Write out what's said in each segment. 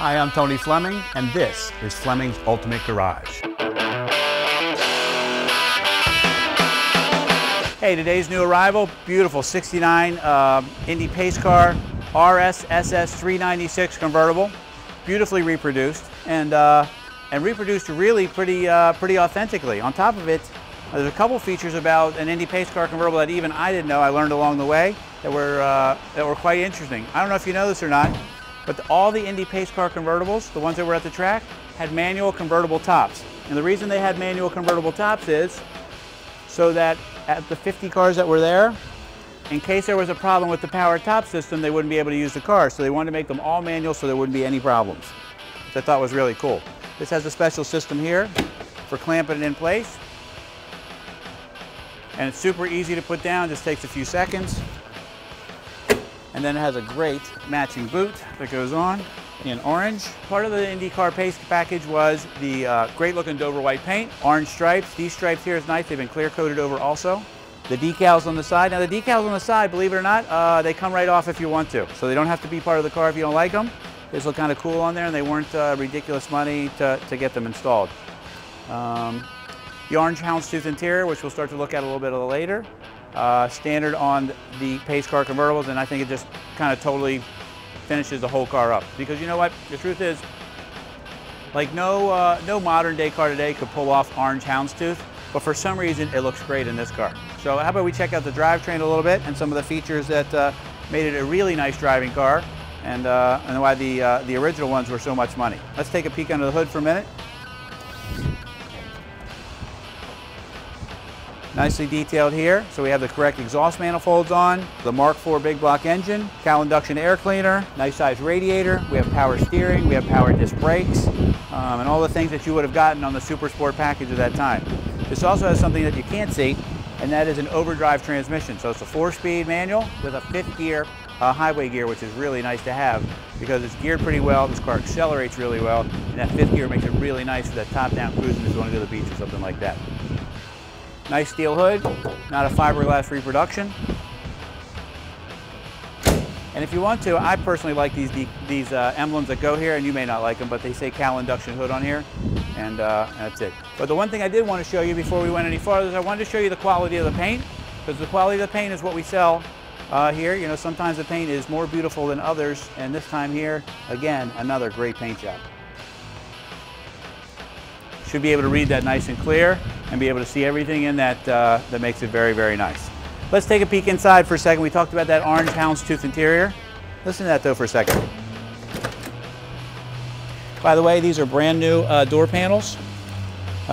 Hi, I'm Tony Fleming, and this is Fleming's Ultimate Garage. Hey, today's new arrival, beautiful 69 Indy Pace Car, RS SS 396 convertible, beautifully reproduced, and reproduced really pretty authentically. On top of it, there's a couple features about an Indy Pace Car convertible that even I didn't know, I learned along the way, that were quite interesting. I don't know if you know this or not, but all the Indy Pace Car convertibles, the ones that were at the track, had manual convertible tops. And the reason they had manual convertible tops is so that at the 50 cars that were there, in case there was a problem with the power top system, they wouldn't be able to use the car. So they wanted to make them all manual so there wouldn't be any problems, which I thought was really cool. This has a special system here for clamping it in place. And it's super easy to put down, just takes a few seconds. And then it has a great matching boot that goes on in orange. Part of the IndyCar Pace package was the great looking Dover white paint, orange stripes. These stripes here is nice, they've been clear coated over also. The decals on the side. Now the decals on the side, believe it or not, they come right off if you want to. So they don't have to be part of the car if you don't like them. They just look kind of cool on there, and they weren't ridiculous money to get them installed. The orange houndstooth interior, which we'll start to look at a little bit later. Standard on the Pace Car convertibles, and I think it just kind of totally finishes the whole car up. Because you know what? The truth is, like no modern day car today could pull off orange houndstooth, but for some reason it looks great in this car. So how about we check out the drivetrain a little bit and some of the features that made it a really nice driving car, and why the original ones were so much money. Let's take a peek under the hood for a minute. Nicely detailed here. So we have the correct exhaust manifolds on, the Mark IV big block engine, Cal induction air cleaner, nice size radiator, we have power steering, we have power disc brakes, and all the things that you would have gotten on the Super Sport package at that time. This also has something that you can't see, and that is an overdrive transmission. So it's a 4-speed manual with a 5th gear highway gear, which is really nice to have because it's geared pretty well, this car accelerates really well, and that 5th gear makes it really nice for that top-down cruising if you want to go to the beach or something like that. Nice steel hood, not a fiberglass reproduction. And if you want to, I personally like these emblems that go here, and you may not like them, but they say Cal induction hood on here, and that's it. But the one thing I did want to show you before we went any farther is I wanted to show you the quality of the paint, because the quality of the paint is what we sell here. You know, sometimes the paint is more beautiful than others, and this time here, again, another great paint job. Should be able to read that nice and clear and be able to see everything in that that makes it very, very nice. Let's take a peek inside for a second. We talked about that orange houndstooth interior. Listen to that though for a second. By the way, these are brand new door panels.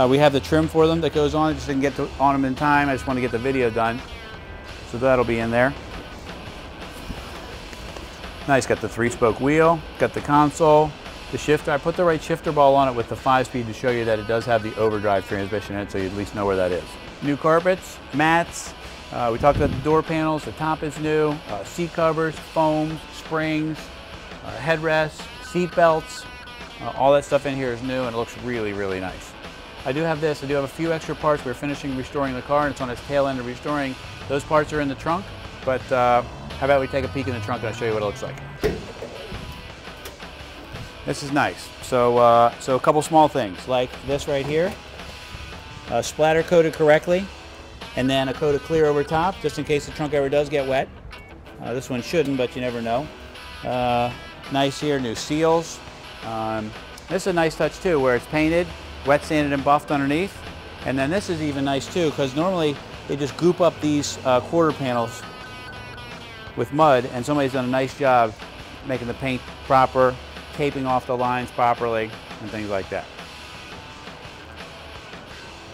We have the trim for them that goes on. I just didn't get to, on them in time. I just want to get the video done. So that'll be in there. Nice, got the 3-spoke wheel, got the console. The shifter, I put the right shifter ball on it with the 5-speed to show you that it does have the overdrive transmission in it, so you at least know where that is. New carpets, mats, we talked about the door panels, the top is new, seat covers, foams, springs, headrests, seat belts, all that stuff in here is new and it looks really, really nice. I do have a few extra parts. We're finishing restoring the car and it's on its tail end of restoring. Those parts are in the trunk, but how about we take a peek in the trunk and I'll show you what it looks like. This is nice. So, so a couple small things like this right here, splatter coated correctly, and then a coat of clear over top just in case the trunk ever does get wet. This one shouldn't, but you never know. Nice here, new seals. This is a nice touch too, where it's painted, wet sanded and buffed underneath. And then this is even nice too, because normally they just goop up these quarter panels with mud, and somebody's done a nice job making the paint proper, taping off the lines properly and things like that.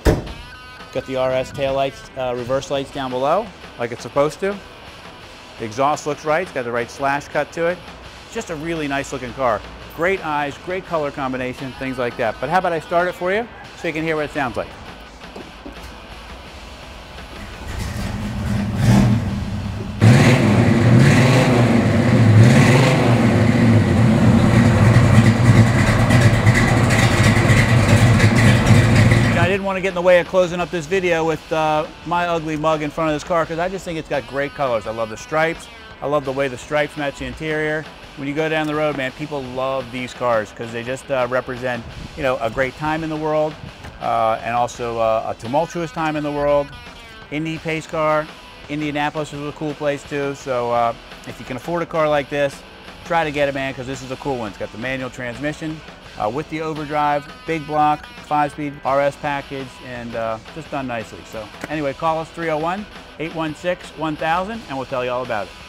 Got the RS taillights, reverse lights down below, like it's supposed to. The exhaust looks right, it's got the right slash cut to it. It's just a really nice looking car. Great eyes, great color combination, things like that. But how about I start it for you so you can hear what it sounds like. Want to get in the way of closing up this video with my ugly mug in front of this car, because I just think it's got great colors. I love the stripes. I love the way the stripes match the interior. when you go down the road, man, people love these cars because they just represent, you know, a great time in the world and also a tumultuous time in the world. Indy Pace Car, Indianapolis is a cool place too. So if you can afford a car like this, try to get it, man, because this is a cool one. It's got the manual transmission with the overdrive, big block, 5-speed RS package, and just done nicely. So anyway, call us 301-816-1000 and we'll tell you all about it.